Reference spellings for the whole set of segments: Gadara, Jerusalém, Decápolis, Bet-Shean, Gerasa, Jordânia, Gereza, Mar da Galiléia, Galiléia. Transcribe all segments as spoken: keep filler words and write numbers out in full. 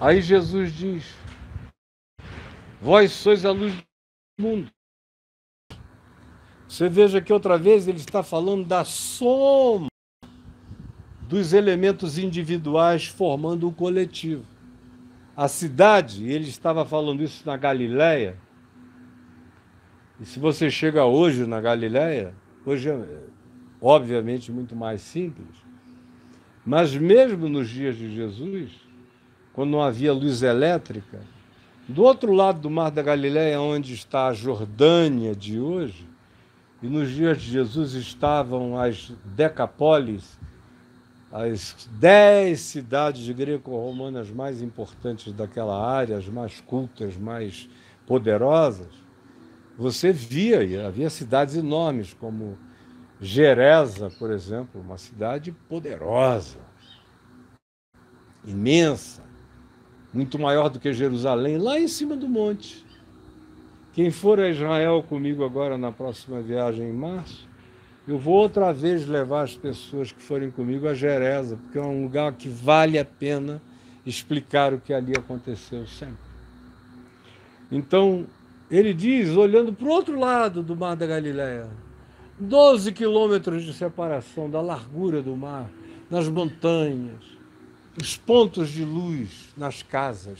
Aí Jesus diz: vós sois a luz do mundo. Você veja que outra vez ele está falando da soma dos elementos individuais formando o coletivo. A cidade, ele estava falando isso na Galiléia, e se você chega hoje na Galiléia, hoje é obviamente muito mais simples, mas mesmo nos dias de Jesus, quando não havia luz elétrica, do outro lado do Mar da Galiléia, onde está a Jordânia de hoje, e nos dias de Jesus estavam as Decápolis, as dez cidades greco-romanas mais importantes daquela área, as mais cultas, mais poderosas, você via, e havia cidades enormes, como Gerasa, por exemplo, uma cidade poderosa, imensa, muito maior do que Jerusalém, lá em cima do monte. Quem for a Israel comigo agora na próxima viagem em março, eu vou outra vez levar as pessoas que forem comigo a Gereza, porque é um lugar que vale a pena explicar o que ali aconteceu sempre. Então, ele diz, olhando para o outro lado do Mar da Galiléia, doze quilômetros de separação da largura do mar, nas montanhas, os pontos de luz nas casas,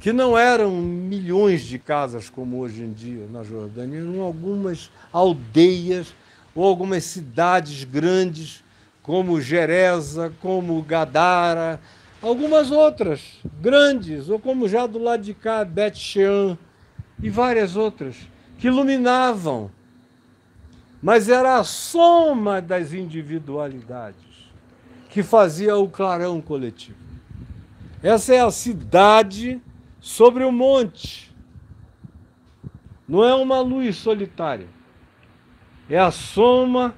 que não eram milhões de casas como hoje em dia na Jordânia, eram algumas aldeias, ou algumas cidades grandes, como Gereza, como Gadara, algumas outras grandes, ou como já do lado de cá, Bet-Shean, e várias outras, que iluminavam. Mas era a soma das individualidades que fazia o clarão coletivo. Essa é a cidade sobre o monte. Não é uma luz solitária. É a soma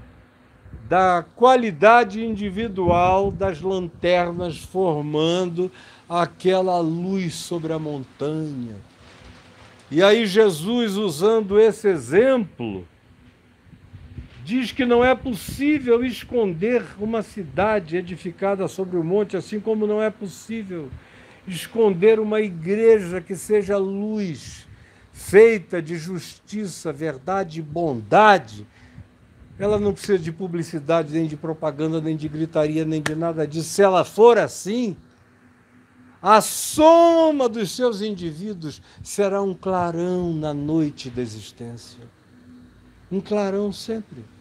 da qualidade individual das lanternas formando aquela luz sobre a montanha. E aí Jesus, usando esse exemplo, diz que não é possível esconder uma cidade edificada sobre o monte, assim como não é possível esconder uma igreja que seja luz, feita de justiça, verdade e bondade. Ela não precisa de publicidade, nem de propaganda, nem de gritaria, nem de nada disso. Se ela for assim, a soma dos seus indivíduos será um clarão na noite da existência. Um clarão sempre.